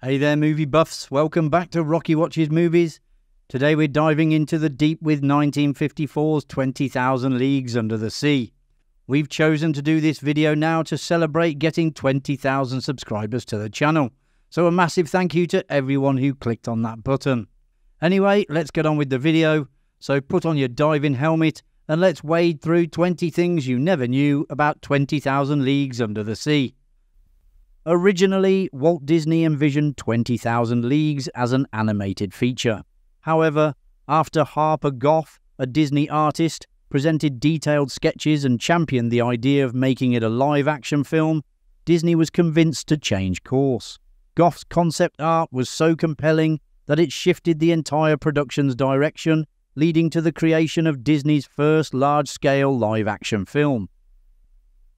Hey there movie buffs, welcome back to Rocky Watches Movies. Today we're diving into the deep with 1954's 20,000 Leagues Under the Sea. We've chosen to do this video now to celebrate getting 20,000 subscribers to the channel. So a massive thank you to everyone who clicked on that button. Anyway, let's get on with the video. So put on your diving helmet and let's wade through 20 things you never knew about 20,000 Leagues Under the Sea. Originally, Walt Disney envisioned 20,000 Leagues as an animated feature. However, after Harper Goff, a Disney artist, presented detailed sketches and championed the idea of making it a live-action film, Disney was convinced to change course. Goff's concept art was so compelling that it shifted the entire production's direction, leading to the creation of Disney's first large-scale live-action film.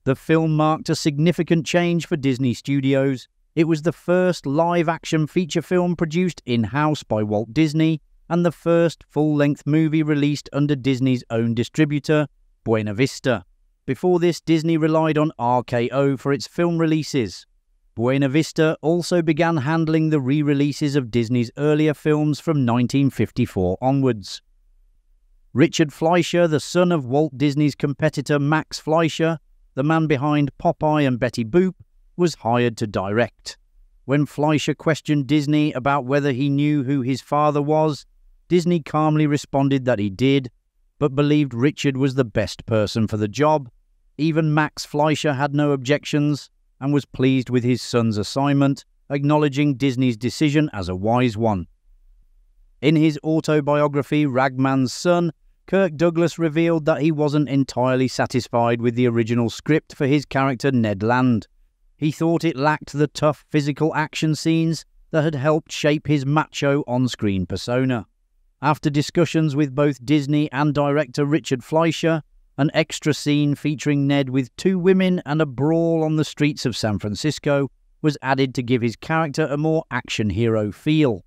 The film marked a significant change for Disney Studios. It was the first live-action feature film produced in-house by Walt Disney and the first full-length movie released under Disney's own distributor, Buena Vista. Before this, Disney relied on RKO for its film releases. Buena Vista also began handling the re-releases of Disney's earlier films from 1954 onwards. Richard Fleischer, the son of Walt Disney's competitor Max Fleischer, the man behind Popeye and Betty Boop, was hired to direct. When Fleischer questioned Disney about whether he knew who his father was, Disney calmly responded that he did, but believed Richard was the best person for the job. Even Max Fleischer had no objections and was pleased with his son's assignment, acknowledging Disney's decision as a wise one. In his autobiography, Ragman's Son, Kirk Douglas revealed that he wasn't entirely satisfied with the original script for his character Ned Land. He thought it lacked the tough physical action scenes that had helped shape his macho on-screen persona. After discussions with both Disney and director Richard Fleischer, an extra scene featuring Ned with two women and a brawl on the streets of San Francisco was added to give his character a more action hero feel.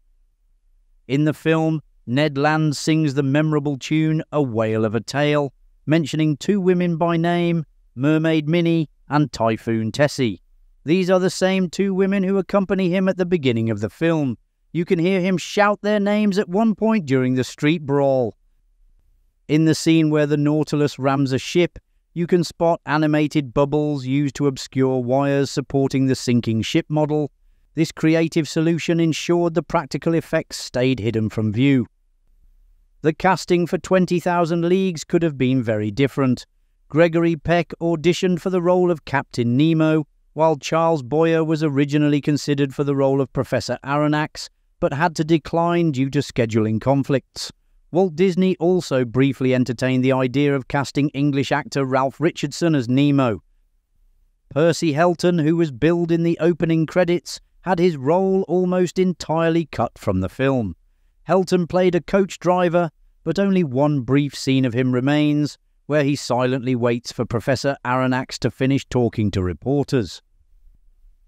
In the film, Ned Land sings the memorable tune A Whale of a Tale, mentioning two women by name, Mermaid Minnie and Typhoon Tessie. These are the same two women who accompany him at the beginning of the film. You can hear him shout their names at one point during the street brawl. In the scene where the Nautilus rams a ship, you can spot animated bubbles used to obscure wires supporting the sinking ship model. This creative solution ensured the practical effects stayed hidden from view. The casting for 20,000 Leagues could have been very different. Gregory Peck auditioned for the role of Captain Nemo, while Charles Boyer was originally considered for the role of Professor Aronnax, but had to decline due to scheduling conflicts. Walt Disney also briefly entertained the idea of casting English actor Ralph Richardson as Nemo. Percy Helton, who was billed in the opening credits, had his role almost entirely cut from the film. Helton played a coach driver, but only one brief scene of him remains, where he silently waits for Professor Aronnax to finish talking to reporters.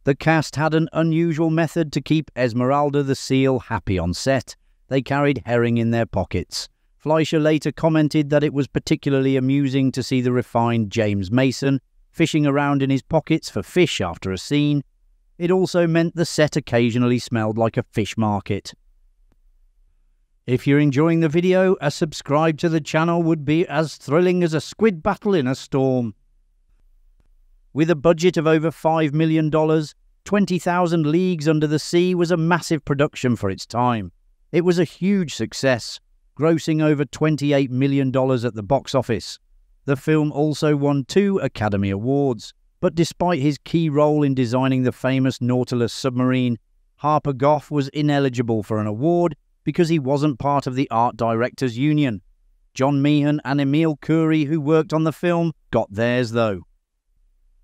The cast had an unusual method to keep Esmeralda the seal happy on set. They carried herring in their pockets. Fleischer later commented that it was particularly amusing to see the refined James Mason fishing around in his pockets for fish after a scene. It also meant the set occasionally smelled like a fish market. If you're enjoying the video, a subscribe to the channel would be as thrilling as a squid battle in a storm. With a budget of over $5 million, 20,000 Leagues Under the Sea was a massive production for its time. It was a huge success, grossing over $28 million at the box office. The film also won 2 Academy Awards. But despite his key role in designing the famous Nautilus submarine, Harper Goff was ineligible for an award because he wasn't part of the art directors union. John Meehan and Emil Curie, who worked on the film, got theirs though.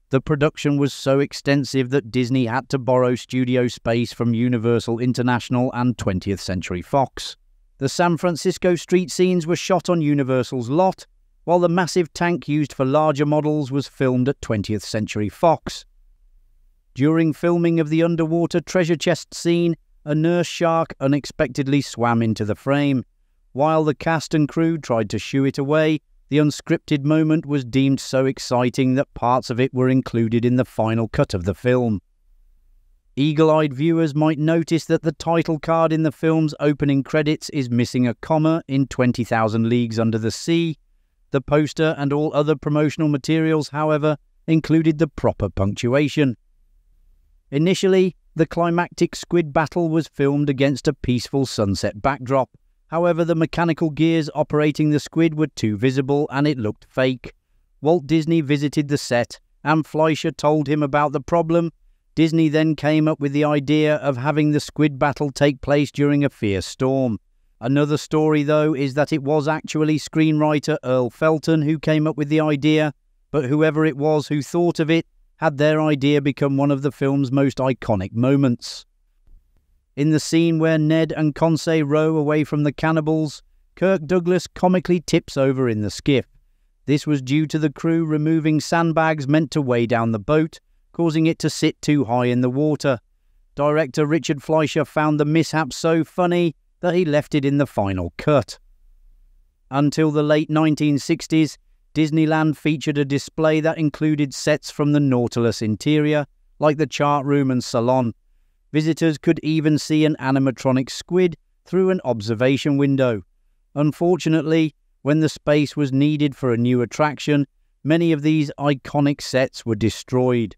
The production was so extensive that Disney had to borrow studio space from Universal International and 20th Century Fox. The San Francisco street scenes were shot on Universal's lot, while the massive tank used for larger models was filmed at 20th Century Fox. During filming of the underwater treasure chest scene, a nurse shark unexpectedly swam into the frame. While the cast and crew tried to shoo it away, the unscripted moment was deemed so exciting that parts of it were included in the final cut of the film. Eagle-eyed viewers might notice that the title card in the film's opening credits is missing a comma in 20,000 Leagues Under the Sea. The poster and all other promotional materials, however, included the proper punctuation. Initially, the climactic squid battle was filmed against a peaceful sunset backdrop. However, the mechanical gears operating the squid were too visible and it looked fake. Walt Disney visited the set and Fleischer told him about the problem. Disney then came up with the idea of having the squid battle take place during a fierce storm. Another story, though, is that it was actually screenwriter Earl Felton who came up with the idea, but whoever it was who thought of it had their idea become one of the film's most iconic moments. In the scene where Ned and Conseil row away from the cannibals, Kirk Douglas comically tips over in the skiff. This was due to the crew removing sandbags meant to weigh down the boat, causing it to sit too high in the water. Director Richard Fleischer found the mishap so funny that he left it in the final cut. Until the late 1960s, Disneyland featured a display that included sets from the Nautilus interior, like the chart room and salon. Visitors could even see an animatronic squid through an observation window. Unfortunately, when the space was needed for a new attraction, many of these iconic sets were destroyed.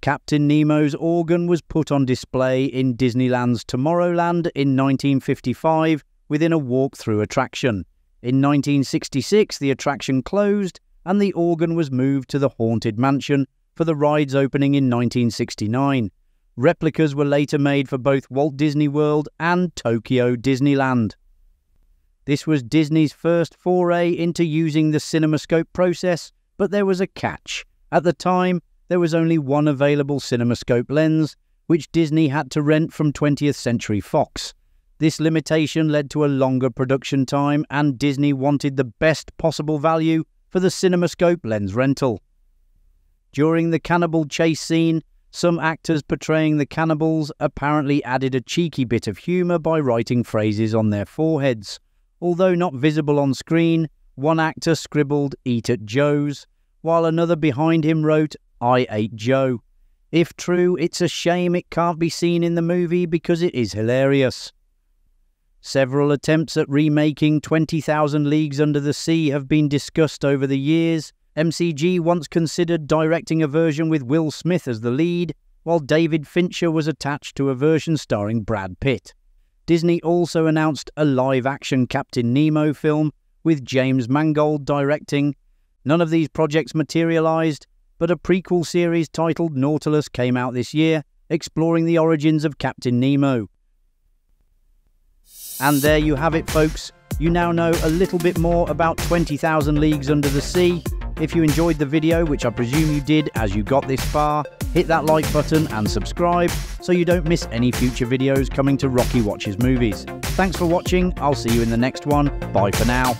Captain Nemo's organ was put on display in Disneyland's Tomorrowland in 1955 within a walk-through attraction. In 1966, the attraction closed and the organ was moved to the Haunted Mansion for the ride's opening in 1969. Replicas were later made for both Walt Disney World and Tokyo Disneyland. This was Disney's first foray into using the Cinemascope process, but there was a catch. At the time, there was only one available Cinemascope lens, which Disney had to rent from 20th Century Fox. This limitation led to a longer production time, and Disney wanted the best possible value for the Cinemascope lens rental. During the cannibal chase scene, some actors portraying the cannibals apparently added a cheeky bit of humour by writing phrases on their foreheads. Although not visible on screen, one actor scribbled, "Eat at Joe's," while another behind him wrote, "I ate Joe." If true, it's a shame it can't be seen in the movie because it is hilarious. Several attempts at remaking 20,000 Leagues Under the Sea have been discussed over the years. MCG once considered directing a version with Will Smith as the lead, while David Fincher was attached to a version starring Brad Pitt. Disney also announced a live-action Captain Nemo film with James Mangold directing. None of these projects materialised, but a prequel series titled Nautilus came out this year, exploring the origins of Captain Nemo. And there you have it, folks. You now know a little bit more about 20,000 Leagues Under the Sea. If you enjoyed the video, which I presume you did as you got this far, hit that like button and subscribe so you don't miss any future videos coming to Rocky Watches Movies. Thanks for watching. I'll see you in the next one. Bye for now.